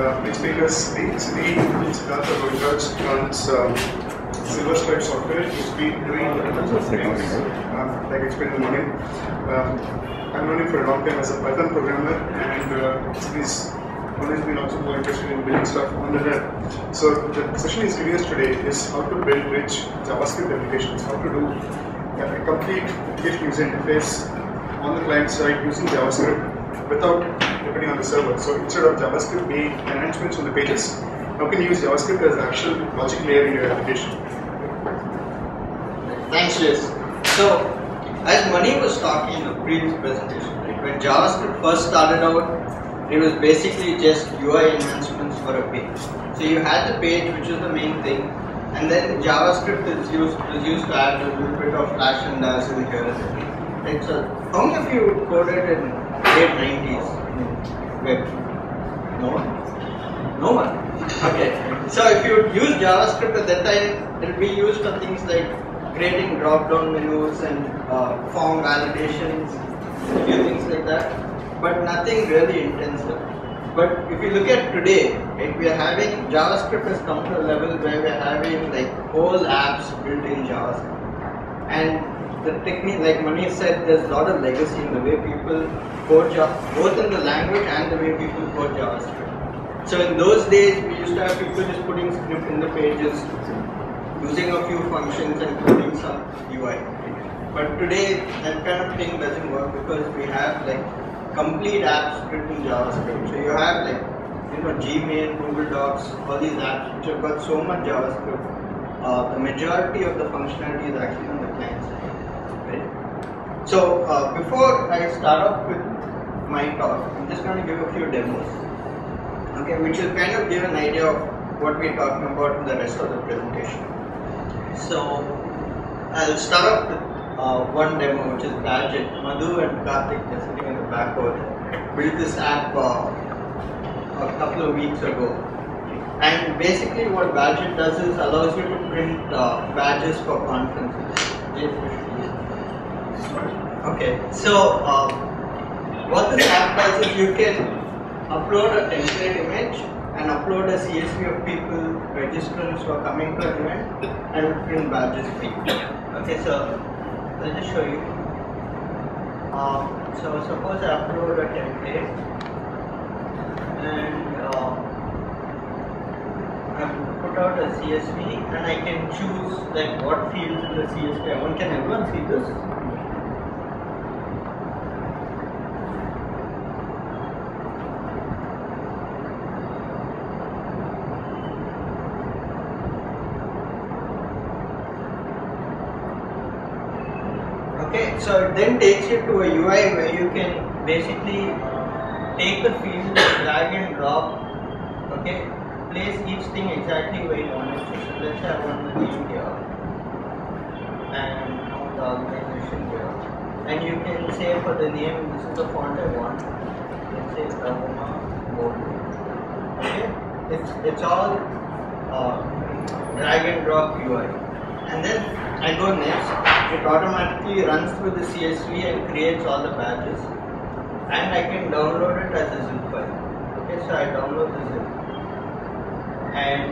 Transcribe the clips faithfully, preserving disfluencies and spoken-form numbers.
uh, next speaker speaks the Siddharta Govindaraj runs uh, Silver Stripe Software. He's been doing uh, like I explained in the morning. Uh, I've known him for a long time as a Python programmer, and uh, he's always been also more interested in building stuff on the web. So the session he's giving us today is how to build rich JavaScript applications, how to do uh, a complete rich user interface on the client side using JavaScript without depending on the server. So instead of JavaScript being enhancements on the pages, now can use JavaScript as the actual logic layer in your application. Thanks, Jess. So as Mani was talking in the previous presentation, right, when JavaScript first started out, it was basically just U I enhancements for a page. So you had the page, which was the main thing, and then JavaScript is used was used to add a little bit of flash and dazzle here and there. Right, so how many of you coded in late nineties in web? No one? No one? Okay. So if you use JavaScript at that time, it will be used for things like creating drop-down menus and uh, form validations, a few things like that, but nothing really intensive. But if you look at today, right, we are having, JavaScript has come to a level where we are having like whole apps built in JavaScript. And the technique, like Manish said, there's a lot of legacy in the way people code JavaScript, both in the language and the way people code JavaScript. So in those days, we used to have people just putting script in the pages, using a few functions and coding some U I. But today, that kind of thing doesn't work because we have like complete apps written in JavaScript. So you have like, you know, Gmail, Google Docs, all these apps which have got so much JavaScript. Uh, the majority of the functionality is actually on the client side. So uh, before I start off with my talk, I'm just going to give a few demos, okay, which will kind of give an idea of what we're talking about in the rest of the presentation. So I'll start off with uh, one demo, which is Badge. Madhu and Karthik are sitting in the back over there. Built this app uh, a couple of weeks ago, and basically what Badge does is allows you to print uh, badges for conferences. Okay, so uh, what this app does is you can upload a template image and upload a C S V of people, registrants who are coming to the event, and print badges for you. Okay, so I'll just show you. Uh, so suppose I upload a template and uh, I put out a C S V, and I can choose like what fields in the C S V I want. Can everyone see this? So it then takes you to a U I where you can basically take the field, drag and drop, okay, place each thing exactly where you want it. So let's say I want the name here and the organization here. And you can say for the name, this is the font I want. Let's say Ravuma Bold. Okay, it's, it's all uh, drag and drop U I. And then I go next. It automatically runs through the C S V and creates all the badges, and I can download it as a zip file. Okay, so I download the zip and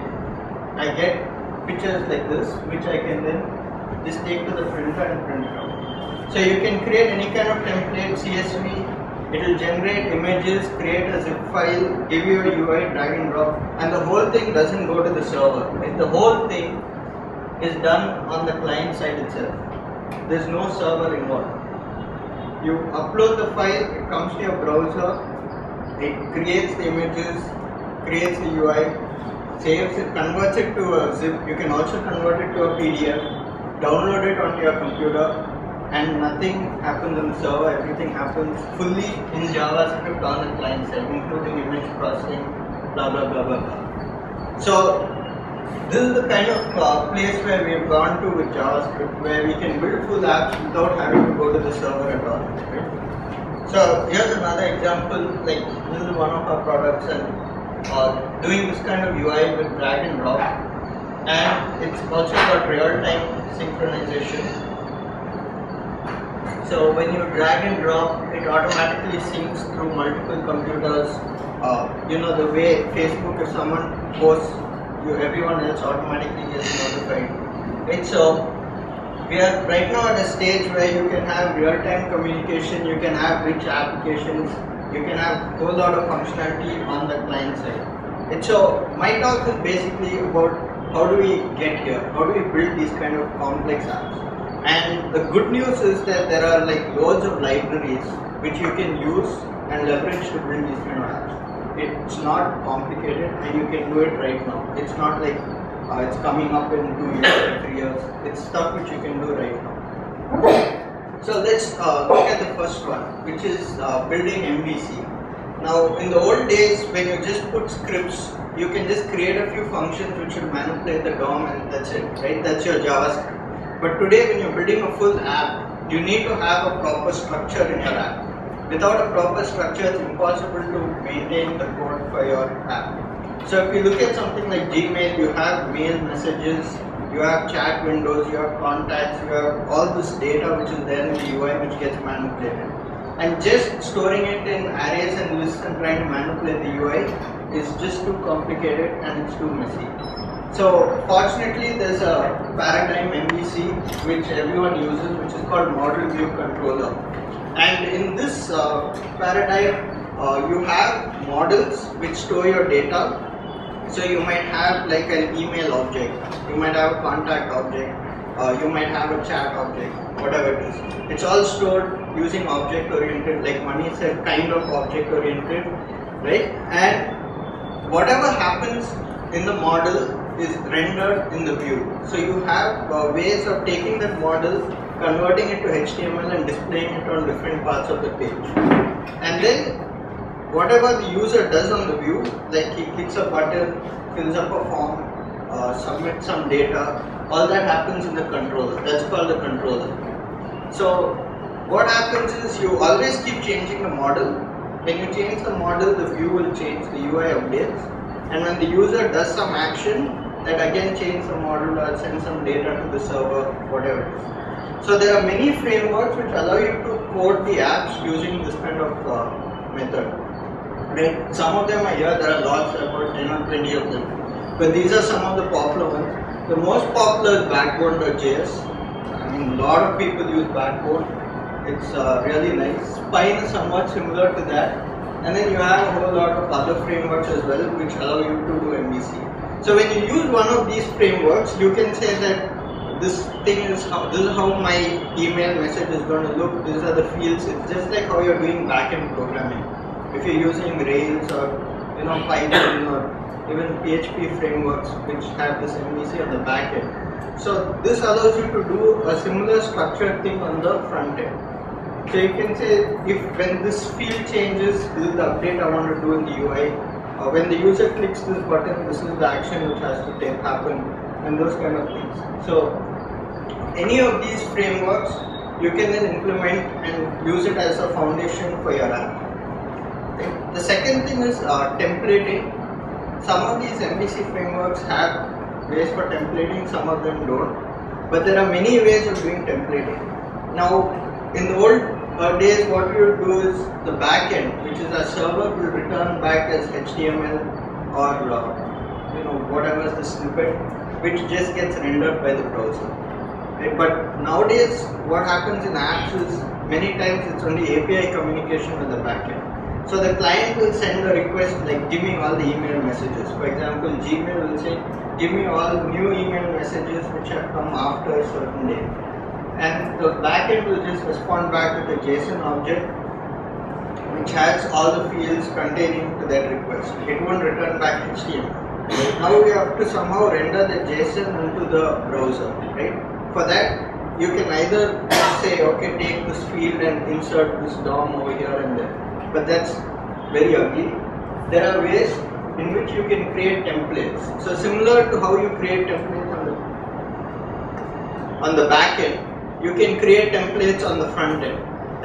I get pictures like this, which I can then just take to the printer and print it out. So you can create any kind of template, C S V, it will generate images, create a zip file, give you a U I, drag and drop, and the whole thing doesn't go to the server. Right? The whole thing is done on the client side itself. There's no server involved. You upload the file, it comes to your browser, it creates the images, creates the U I, saves it, converts it to a zip. You can also convert it to a P D F, download it onto your computer, and nothing happens on the server. Everything happens fully in JavaScript on the client side, including image processing, blah blah blah blah blah. So this is the kind of uh, place where we have gone to with JavaScript, where we can build full apps without having to go to the server at all. Right? So here's another example, like this is one of our products, and uh, doing this kind of U I with drag and drop, and it's also got real-time synchronization. So when you drag and drop, it automatically syncs through multiple computers. Uh, you know, the way Facebook, if someone posts, you everyone else automatically gets notified. It's uh, we are right now at a stage where you can have real-time communication, you can have rich applications, you can have a whole lot of functionality on the client side. And so my talk is basically about how do we get here, how do we build these kind of complex apps. And the good news is that there are like loads of libraries which you can use and leverage to build these kind of apps. It's not complicated and you can do it right now. It's not like uh, it's coming up in two years, three years. It's stuff which you can do right now. So let's uh, look at the first one, which is uh, building M V C. Now in the old days, when you just put scripts, you can just create a few functions which should manipulate the D O M and that's it, right? That's your JavaScript. But today when you're building a full app, you need to have a proper structure in your app. Without a proper structure, it's impossible to maintain the code for your app. So if you look at something like Gmail, you have mail messages, you have chat windows, you have contacts, you have all this data which is there in the U I which gets manipulated. And just storing it in arrays and lists and trying to manipulate the U I is just too complicated and it's too messy. So fortunately there's a paradigm M V C which everyone uses, which is called model view controller. And in this uh, paradigm uh, you have models which store your data. So you might have like an email object, you might have a contact object, uh, you might have a chat object, whatever it is. It's all stored using object oriented, like Mani said, kind of object oriented, right? And whatever happens in the model is rendered in the view. So you have uh, ways of taking that model, converting it to H T M L and displaying it on different parts of the page. And then whatever the user does on the view, like he clicks a button, fills up a form, uh, submits some data, all that happens in the controller. That's called the controller. So what happens is you always keep changing the model. When you change the model, the view will change, the U I updates. And when the user does some action, that again changes the model or sends some data to the server, whatever it is. So there are many frameworks which allow you to code the apps using this kind of uh, method. Right? Some of them are here, there are lots, about ten or twenty of them. But these are some of the popular ones. The most popular is Backbone dot J S. I mean, a lot of people use Backbone. It's uh, really nice. Spine is somewhat similar to that. And then you have a whole lot of other frameworks as well which allow you to do M V C. So when you use one of these frameworks, you can say that this thing is how, this is how my email message is going to look, these are the fields. It's just like how you're doing backend programming. If you're using Rails or you know Python or even P H P frameworks which have this M V C on the backend. So this allows you to do a similar structured thing on the front end. So you can say if when this field changes, this is the update I want to do in the U I. Uh, when the user clicks this button, this is the action which has to take happen and those kind of things. So any of these frameworks you can then implement and use it as a foundation for your app. Okay. The second thing is uh, templating. Some of these M V C frameworks have ways for templating, some of them don't. But there are many ways of doing templating. Now, in the old Uh, days what we would do is the backend, which is our server, will return back as H T M L or uh, you know whatever is the snippet which just gets rendered by the browser. Right? But nowadays what happens in apps is many times it's only A P I communication with the backend. So the client will send a request like give me all the email messages. For example, Gmail will say give me all new email messages which have come after a certain day. And the backend will just respond back with a JSON object which has all the fields containing to that request. It won't return back H T M L. Now you have to somehow render the JSON into the browser, right? For that, you can either say, okay, take this field and insert this D O M over here and there. But that's very ugly. There are ways in which you can create templates. So similar to how you create templates on the, on the backend, you can create templates on the front end.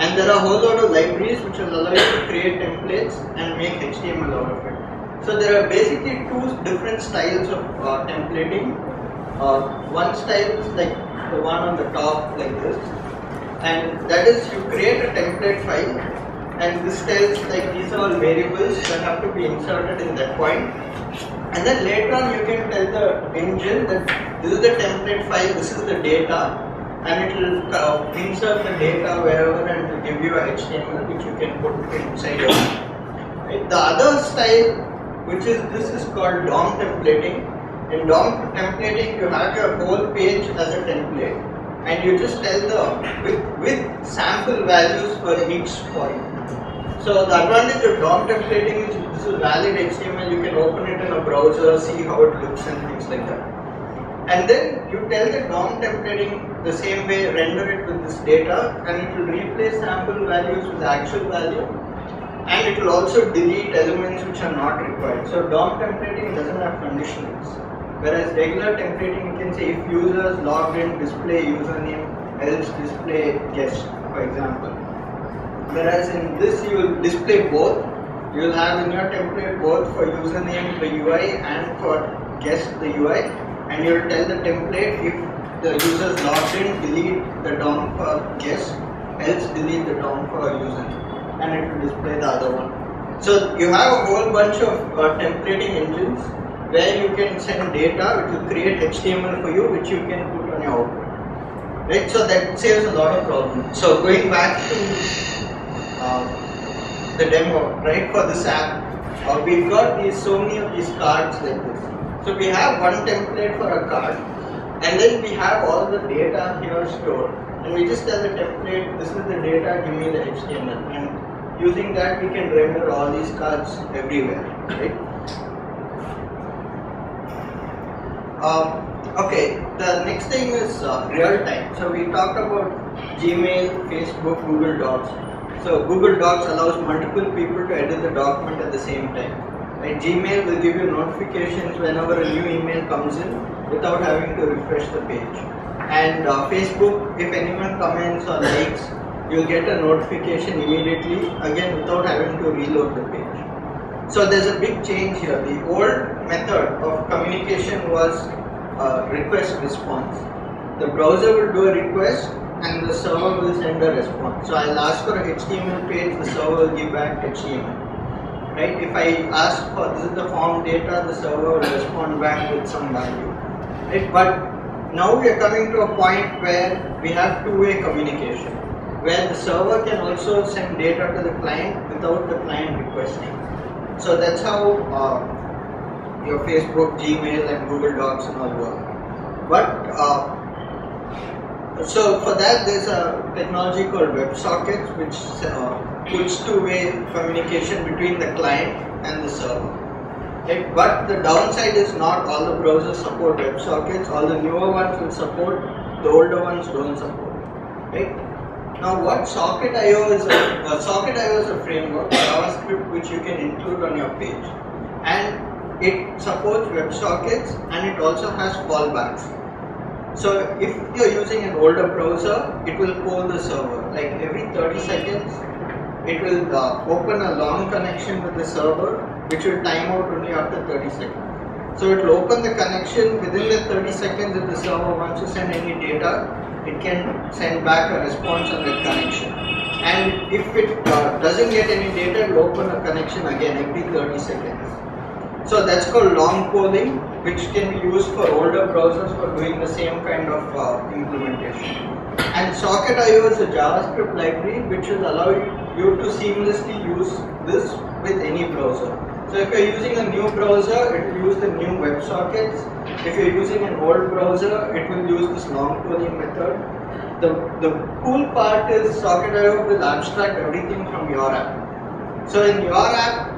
And there are a whole lot of libraries which will allow you to create templates and make H T M L out of it. So there are basically two different styles of uh, templating. Uh, one style is like the one on the top like this. and that is you create a template file, and this tells like these are all variables that have to be inserted in that point, and then later on you can tell the engine that this is the template file, this is the data, and it will uh, insert the data wherever and to give you an H T M L which you can put inside your right. The other style, which is this, is called D O M templating. In D O M templating, you have your whole page as a template, and you just tell the with, with sample values for each point. So the advantage of D O M templating is this is valid H T M L, you can open it in a browser, see how it looks and things like that. And then you tell the D O M templating the same way, render it with this data, and it will replace sample values with actual value. And it will also delete elements which are not required. So D O M templating doesn't have conditionals, whereas regular templating you can say if users logged in, display username, else display guest, for example. Whereas in this you will display both. You will have in your template both for username the U I and for guest the U I, and you will tell the template if the users logged in, delete the D O M for guest, else delete the D O M for username. And it will display the other one. So you have a whole bunch of uh, templating engines where you can send data which will create H T M L for you, which you can put on your output, right? So that saves a lot of problems. So going back to uh, the demo, right, for this app, uh, we've got these so many of these cards like this. So we have one template for a card, and then we have all the data here stored, and we just tell the template, this is the data, give me the H T M L, and using that we can render all these cards everywhere, right? Uh, okay, the next thing is uh, real time. So we talked about Gmail, Facebook, Google Docs. So Google Docs allows multiple people to edit the document at the same time. Right? Gmail will give you notifications whenever a new email comes in without having to refresh the page. And uh, Facebook, if anyone comments or likes, you'll get a notification immediately, again without having to reload the page. So there's a big change here. The old method of communication was uh, request response. The browser will do a request and the server will send a response. So I'll ask for a H T M L page, the server will give back H T M L. Right? If I ask for this is the form data, the server will respond back with some value. Right? But now we are coming to a point where we have two-way communication, where the server can also send data to the client without the client requesting. So that's how uh, your Facebook, Gmail and Google Docs and all work. But uh, so for that there's a technology called WebSockets which uh, puts two-way communication between the client and the server. Right? But the downside is not all the browsers support WebSockets, all the newer ones will support, the older ones don't support. Right? Now what Socket dot I O is, uh, Socket dot I O is a framework, JavaScript, which you can include on your page, and it supports WebSockets and it also has fallbacks. So if you're using an older browser, it will call the server, like every thirty seconds it will uh, open a long connection with the server which will time out only after thirty seconds. So it will open the connection within the thirty seconds. If the server wants to send any data, it can send back a response on that connection, and if it uh, doesn't get any data, it will open a connection again every thirty seconds. So that's called long polling, which can be used for older browsers for doing the same kind of uh, implementation. And Socket dot I O is a JavaScript library which will allow you to seamlessly use this with any browser. So if you are using a new browser, it will use the new WebSockets. If you are using an old browser, it will use this long polling method. The, the cool part is Socket dot I O will abstract everything from your app. So in your app,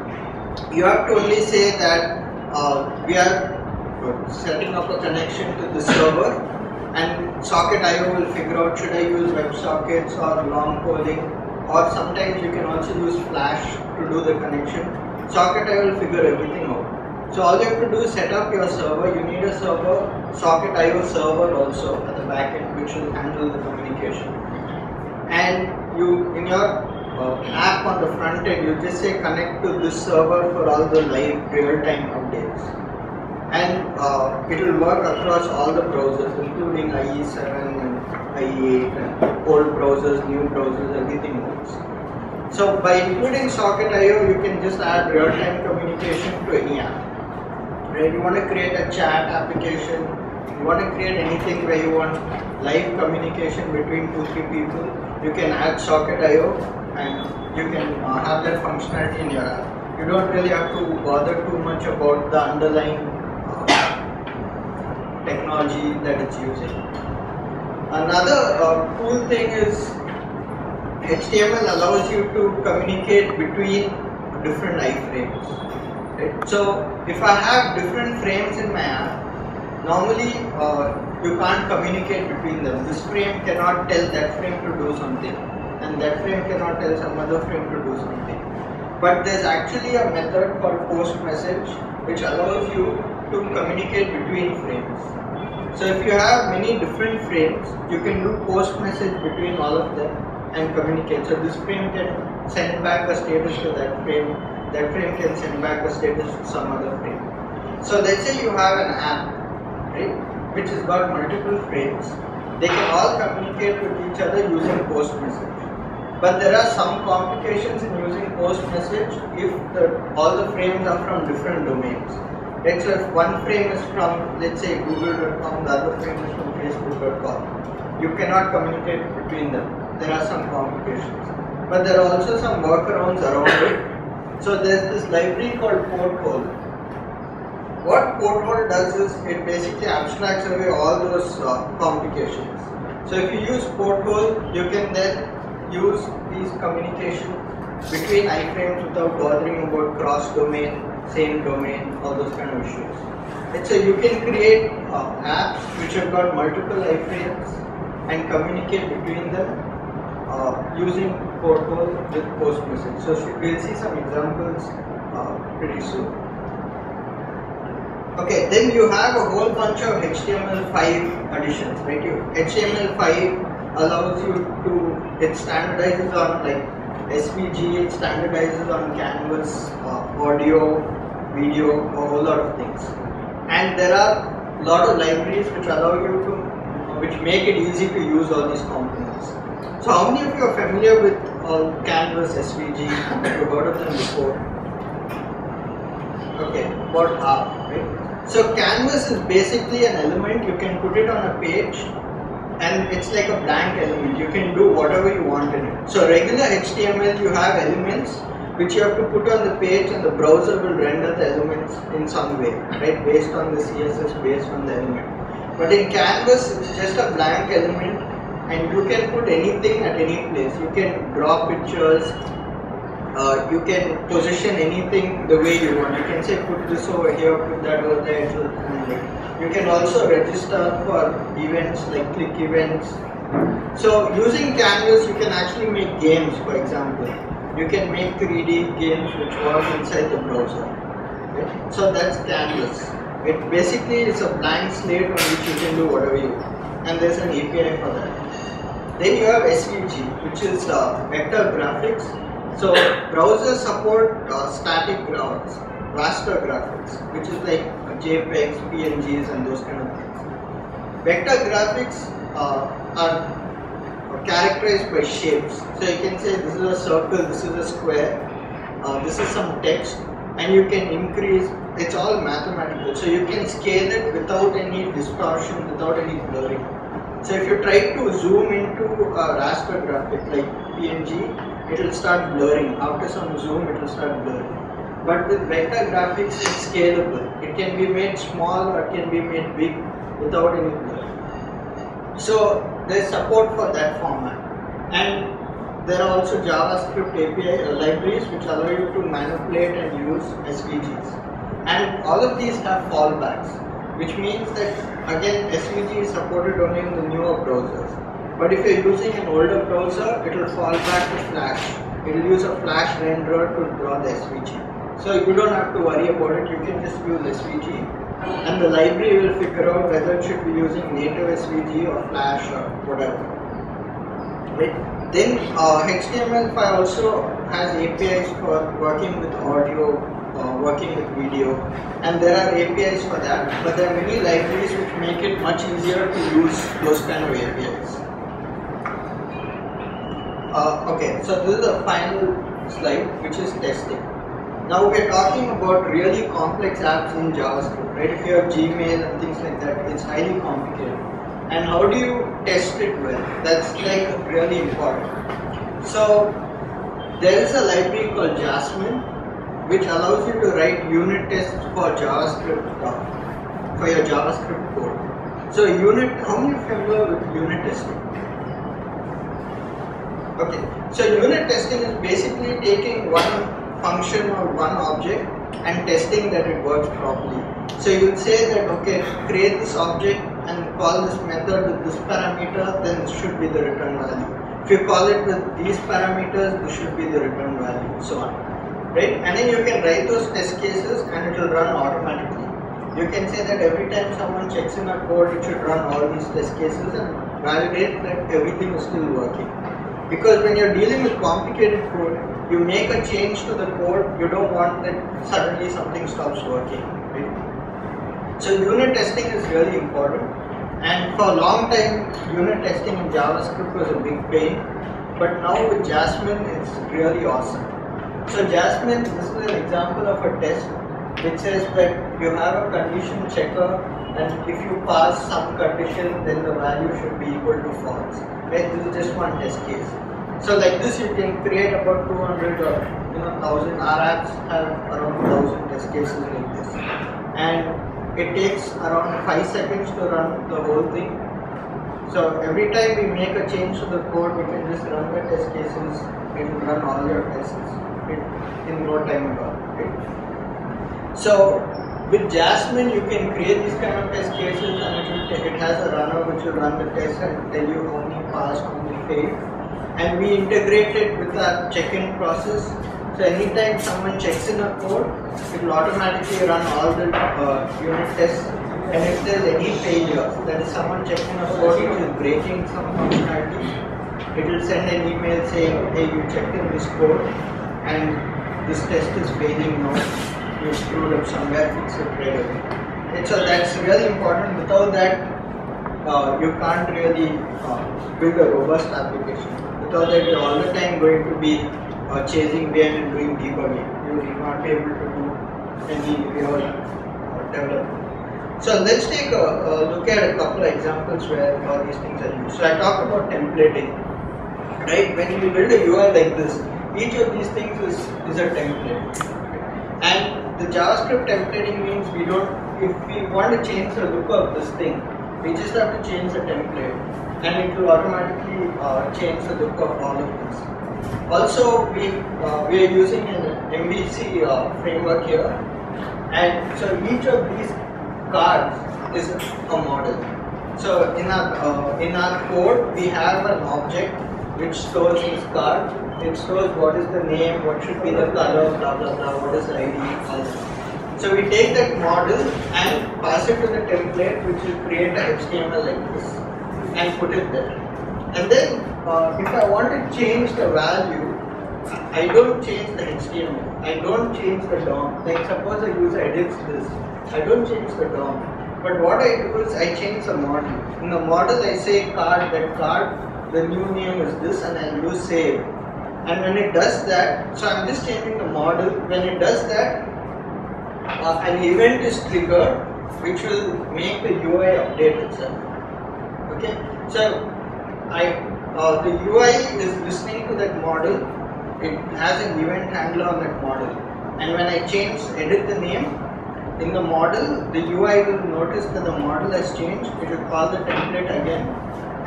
you have to only say that uh, we are setting up a connection to the server, and Socket dot I O will figure out should I use WebSockets or long polling, or sometimes you can also use Flash to do the connection. Socket dot I O will figure everything out. So all you have to do is set up your server. You need a server, Socket dot I O server also at the backend, which will handle the communication. And you, in your uh, app on the front end, you just say connect to this server for all the live real-time updates. and uh, it will work across all the browsers, including I E seven and I E eight and old browsers, new browsers, everything works. So by including Socket dot i o, you can just add real-time communication to any app. Right? You want to create a chat application, you want to create anything where you want live communication between two, three people, you can add Socket dot i o and you can uh, have that functionality in your app. You don't really have to bother too much about the underlying uh, technology that it's using. Another uh, cool thing is H T M L allows you to communicate between different iframes. Right? So if I have different frames in my app, normally uh, you can't communicate between them. This frame cannot tell that frame to do something, and that frame cannot tell some other frame to do something. But there's actually a method called post message which allows you to communicate between frames. So if you have many different frames, you can do post message between all of them and communicate. So this frame can send back a status to that frame, that frame can send back a status to some other frame. So let's say you have an app, right, which has got multiple frames. They can all communicate with each other using post message. But there are some complications in using post message if the, all the frames are from different domains. Right? So if one frame is from, let's say, google dot com, the other frame is from facebook dot com, you cannot communicate between them. There are some complications. But there are also some workarounds around it. So there's this library called Porthole. What Porthole does is it basically abstracts away all those uh, complications. So if you use Porthole, you can then use these communication between iframes without bothering about cross-domain, same domain, all those kind of issues. And so you can create uh, apps which have got multiple iframes and communicate between them uh, using Porthole with post message. So we'll see some examples uh, pretty soon. Okay, then you have a whole bunch of H T M L five additions, right? You, H T M L five allows you to it standardizes on like S V G, it standardizes on canvas, uh, audio, video, a whole lot of things. And there are a lot of libraries which allow you to, which make it easy to use all these components. So how many of you are familiar with uh, canvas, S V G, you've heard of them before? Okay, about half, right? So canvas is basically an element, you can put it on a page, and it's like a blank element, you can do whatever you want in it. So regular H T M L, you have elements which you have to put on the page and the browser will render the elements in some way, right, based on the C S S, based on the element. But in canvas, it's just a blank element and you can put anything at any place. You can draw pictures, uh, you can position anything the way you want. You can say put this over here, put that over there, and like you can also register for events like click events. So using canvas you can actually make games, for example. You can make three D games which work inside the browser. Right? So that's canvas. It basically is a blank slate on which you can do whatever you want. And there's an A P I for that. Then you have S V G, which is uh, vector graphics. So browsers support uh, static graphics, raster graphics, which is like JPEGs, P N Gs and those kind of things. Vector graphics uh, are characterized by shapes. So you can say this is a circle, this is a square, uh, this is some text and you can increase, it's all mathematical. So you can scale it without any distortion, without any blurring. So if you try to zoom into a raster graphic like P N G, it will start blurring. After some zoom, it will start blurring. But with vector graphics, it's scalable. It can be made small or it can be made big without any blur. So there's support for that format. And there are also JavaScript A P I libraries which allow you to manipulate and use S V Gs. And all of these have fallbacks, which means that again S V G is supported only in the newer browsers. But if you're using an older browser, it will fall back to Flash. It will use a Flash renderer to draw the S V G. So you don't have to worry about it, you can just use S V G and the library will figure out whether it should be using native S V G or Flash or whatever. Right? Then uh, H T M L five also has A P Is for working with audio, uh, working with video, and there are A P Is for that, but there are many libraries which make it much easier to use those kind of A P Is. Uh, okay, so this is the final slide, which is testing. Now we are talking about really complex apps in JavaScript, right? If you have Gmail and things like that, it's highly complicated. And how do you test it well? That's like really important. So there is a library called Jasmine, which allows you to write unit tests for JavaScript code, for your JavaScript code. So unit, how many are familiar with unit testing? Okay, so unit testing is basically taking one function or one object and testing that it works properly. So you would say that, okay, create this object and call this method with this parameter, then this should be the return value. If you call it with these parameters, this should be the return value, so on, right? And then you can write those test cases and it will run automatically. You can say that every time someone checks in a code, it should run all these test cases and validate that everything is still working. Because when you're dealing with complicated code, you make a change to the code, you don't want that suddenly something stops working, right? So unit testing is really important, and for a long time unit testing in JavaScript was a big pain, but now with Jasmine it's really awesome. So Jasmine, this is an example of a test which says that you have a condition checker, and if you pass some condition, then the value should be equal to false, right? This is just one test case. So like this you can create about two hundred or you know one thousand. Our apps have around one thousand test cases like this, and it takes around five seconds to run the whole thing. So every time we make a change to the code, we can just run the test cases, it will run all your tests in no time at all, right? So with Jasmine you can create these kind of test cases, and it, will it has a runner which will run the test and tell you how many passed, how many failed. And we integrate it with our check-in process, so anytime someone checks in a code, it will automatically run all the uh, unit tests, and if there is any failure, that is someone checking a code which is breaking some functionality, it will send an email saying, hey, you checked in this code and this test is failing now. You screwed up somewhere, fix it right away. And so that's really important. Without that, uh, you can't really uh, build a robust application. Without that, you're all the time going to be uh, chasing behind and doing debugging. You will not be able to do any real uh, development. So let's take a, a look at a couple of examples where all these things are used. So I talked about templating, right? When you build a U I like this, each of these things is, is a template. And the JavaScript templating means we don't, if we want to change the look of this thing, we just have to change the template and it will automatically uh, change the look of all of this. Also, we, uh, we are using an M V C uh, framework here, and so each of these cards is a model. So in our, uh, in our code, we have an object which stores this card. It stores what is the name, what should be the color, blah blah blah, what is the I D, all that. So we take that model and pass it to the template, which will create a H T M L like this and put it there. And then uh, if I want to change the value, I don't change the H T M L, I don't change the D O M. Like suppose a user edits this, I don't change the D O M. But what I do is I change the model. In the model I say card, that card, the new name is this, and I'll use save. And when it does that, so I'm just changing the model, when it does that, uh, an event is triggered which will make the U I update itself, okay? So I, uh, the U I is listening to that model, it has an event handler on that model, and when I change, edit the name in the model, the U I will notice that the model has changed, it will call the template again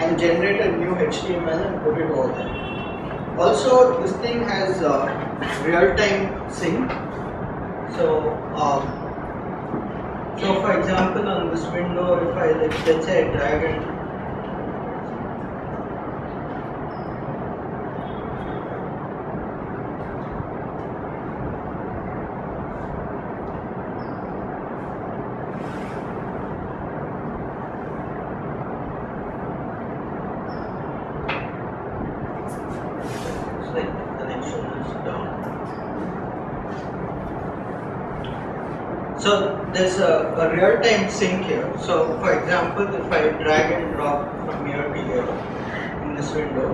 and generate a new H T M L and put it over there. Also, this thing has uh, real-time sync. So, uh, so for example, on this window, if I like, let's say I drag it, there's a, a real-time sync here. So for example, if I drag and drop from here to here in this window,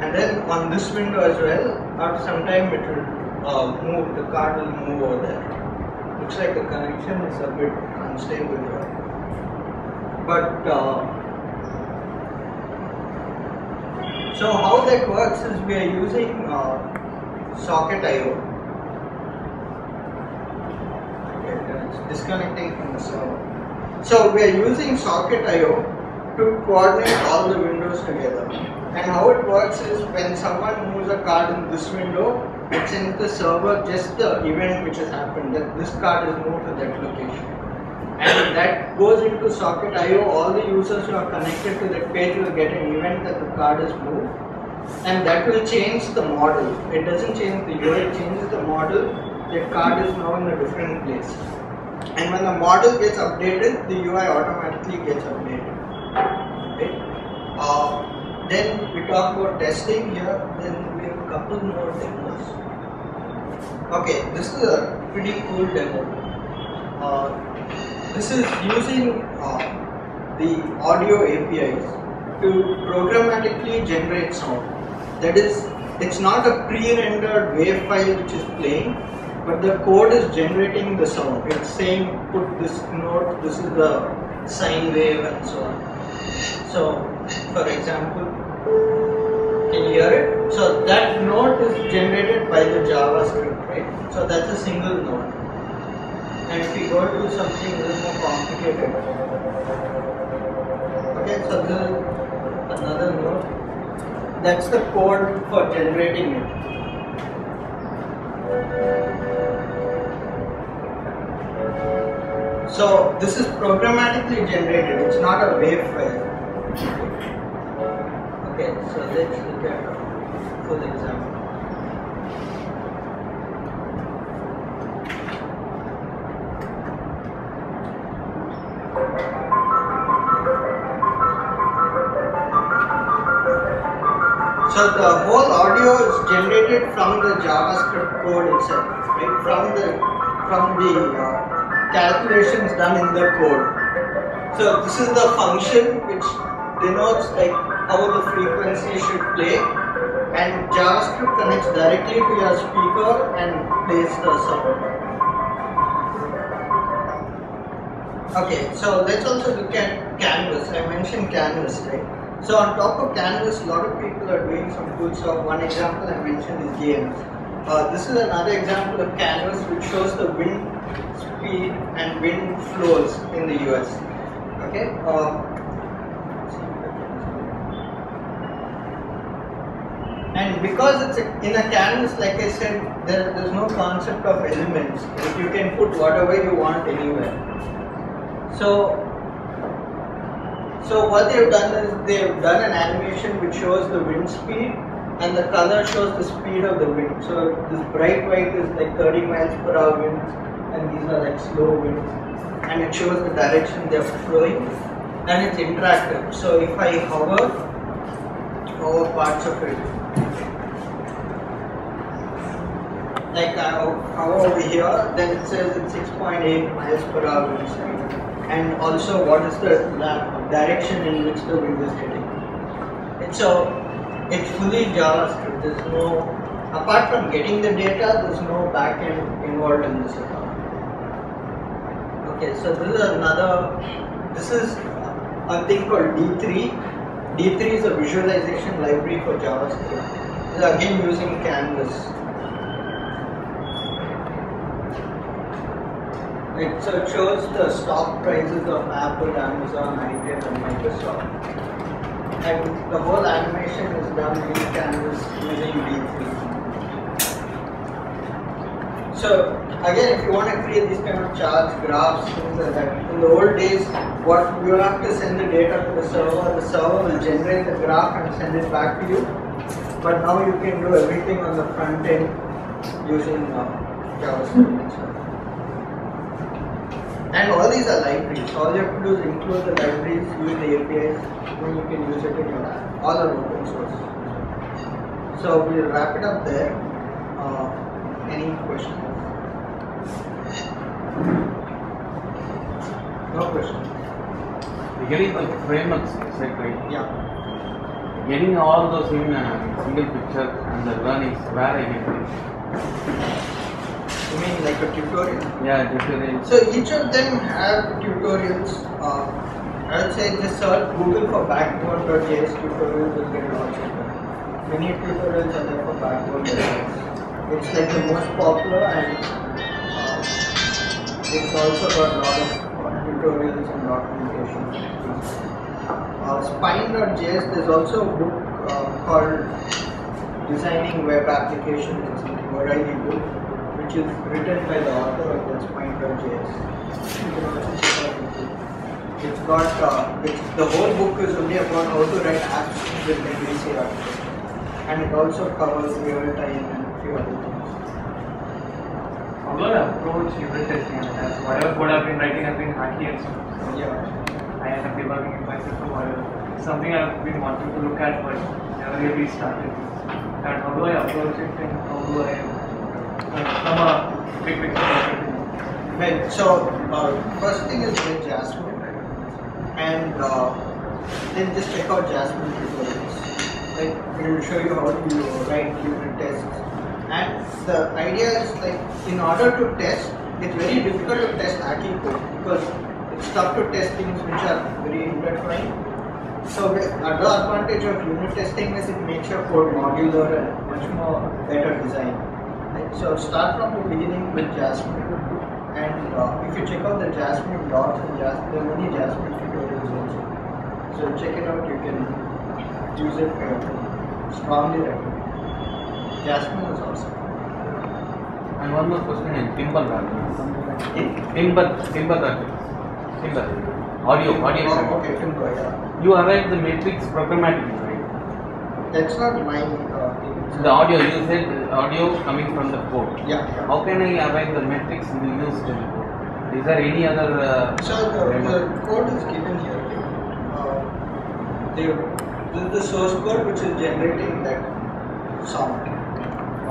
and then on this window as well, after some time it will uh, move, the card will move over there. Looks like the connection is a bit unstable here. But uh, so how that works is we are using uh, Socket dot i o. Okay, it's disconnecting from the server. So we are using Socket dot i o to coordinate all the windows together. And how it works is when someone moves a card in this window, it sends the server just the event which has happened, that this card is moved to that location. And that goes into Socket dot i o. All the users who are connected to that page will get an event that the card is moved, and that will change the model. It doesn't change the U I, it changes the model. The card is now in a different place, and when the model gets updated, the U I automatically gets updated. Okay. Uh, then we talk about testing here. Then we have a couple more demos. Okay, this is a pretty cool demo. Uh, This is using uh, the audio A P Is to programmatically generate sound. That is, it's not a pre-rendered wave file which is playing, but the code is generating the sound. It's saying put this note, this is the sine wave and so on. So, for example, can you hear it? So that note is generated by the JavaScript, right? So that's a single note. And if we go to something a little more complicated, okay, so this is another note. That's the code for generating it. So this is programmatically generated, it's not a wave file. Okay, so let's look at a full example. So the whole audio is generated from the JavaScript code itself, right? From the from the uh, calculations done in the code. So this is the function which denotes like how the frequency should play, and JavaScript connects directly to your speaker and plays the sound. Okay, so let's also look at Canvas. I mentioned Canvas, right? So on top of Canvas, a lot of people are doing some cool stuff. One example I mentioned is games. Uh, this is another example of Canvas which shows the wind speed and wind flows in the U S. Okay. Uh, and because it's a, in a Canvas, like I said, there, there's no concept of elements. Like you can put whatever you want anywhere. So. So what they've done is they've done an animation which shows the wind speed, and the color shows the speed of the wind. So this bright white is like thirty miles per hour winds, and these are like slow winds, and it shows the direction they're flowing, and it's interactive. So if I hover over parts of it, like I hover over here, then it says it's six point eight miles per hour wind speed, and also what is the direction in which the wind is heading. And so it's fully JavaScript. There's no, apart from getting the data, there's no backend involved in this at all. Okay, so this is another, this is a thing called D three. D three is a visualization library for JavaScript. This is again using Canvas. It so it shows the stock prices of Apple, Amazon, I B M, and Microsoft, and the whole animation is done in Canvas using D three. So again, if you want to create these kind of charts, graphs, things like that, in the old days, what you have to send the data to the server, the server will generate the graph and send it back to you. But now you can do everything on the front end using uh, JavaScript. And all these are libraries. All you have to do is include the libraries, use the A P Is, and you can use it in your app. All are open source. So we'll wrap it up there. Uh, any questions? No question. You're getting like frameworks, right? Right? Yeah. Getting all those in a single picture and the learnings where I get it. You mean like a tutorial? Yeah, tutorial. So each of them have tutorials. Uh, I would say just search Google for Backbone dot J S tutorials will get launched. Many tutorials are there for Backbone dot J S. It's like the most popular and uh, it's also got a lot of tutorials and documentation. Uh, Spine dot J S, there's also a book uh, called Designing Web Applications or something, what I did do. Which is written by the author of the Spine dot J S. It's got, uh, it's, the whole book is only about how to write apps with legacy architecture. And it also covers real time and few other things. I'm going to approach unit testing as whatever code I've been writing has been hacky and so on. Yeah. I end up debugging it myself for whatever. Something I've been wanting to look at but never really started. And how do I approach it and how do I Well, so uh, first thing is with Jasmine, and uh, then just check out Jasmine tutorials. Like it will show you how to write unit tests. And the idea is like in order to test, it's very difficult to test hacky code because it's tough to test things which are very intertwined. So the other advantage of unit testing is it makes your code modular and much more better design. So start from the beginning with Jasmine, and uh, if you check out the Jasmine docs and Jasmine, there are many Jasmine tutorials also. So check it out, you can use it for your strongly recommend. Jasmine is awesome. And one more question in Timber Timber Timber Timber Timber Audio Audio. Oh, okay, Timber. Yeah. You arrived the matrix programmatically, right? That's not my uh, thing. The audio, you said audio coming from the port. Yeah, yeah. How can I arrive the metrics we use to the port? Is there any other... Uh, so the, the code is given here. Uh, the, the source code which is generating that sound.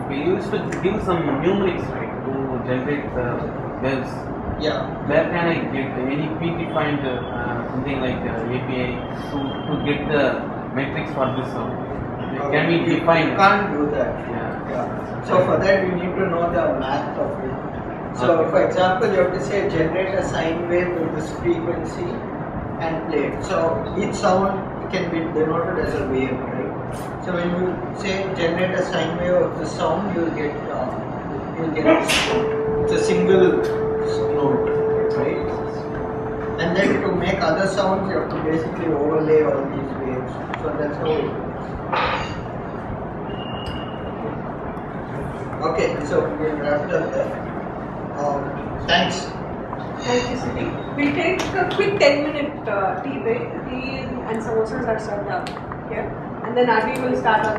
Okay, you used to give some numerics, right, to generate the waves. Yeah. Where can I get any predefined uh, something like uh, A P I to, to get the metrics for this sound? Can we you, define? You can't do that. Yeah. Yeah. So for that you need to know the math of it. So okay. For example, you have to say generate a sine wave with this frequency and play it. So each sound can be denoted as a wave, right? So when you say generate a sine wave of the sound, you will get uh, you will get it's a single note, right? And then to make other sounds, you have to basically overlay all these waves. So that's how it works. Okay, so we'll wrap it up there. Um, thanks. Thank you, Siddhi. We'll take a quick ten minute uh, tea break. Tea and samosas are served up here. And then Adi will start on.